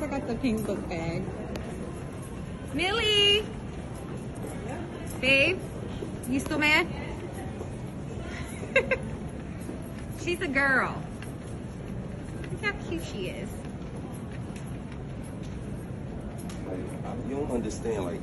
forgot the pink book bag. Millie! Babe, you still mad? She's a girl. Look how cute she is. Like, you don't understand, like,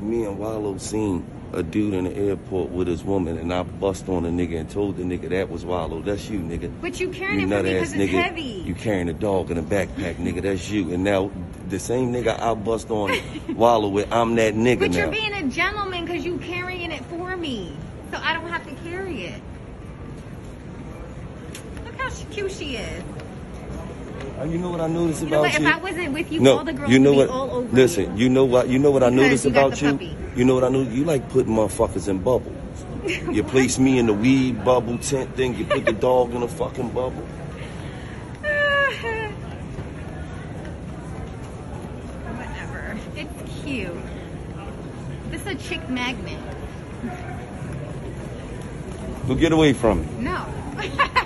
me and Wallow seen a dude in the airport with his woman, and I bust on a nigga and told the nigga that was Wallow. That's you, nigga. But you carrying it because it's heavy. You carrying a dog in a backpack, nigga. That's you. And now the same nigga I bust on Wallow with, I'm that nigga now. But you're being a gentleman because you carrying it for me, so I don't have to carry it. Look how cute she is. You know what I noticed about you? If I wasn't with you, all the girls would be all over you. Listen, you know what I noticed about you? You know what I knew? You like putting motherfuckers in bubbles. You place me in the weed bubble tent thing. You put the dog in a fucking bubble. Whatever. It's cute. This is a chick magnet. Well, get away from me. No.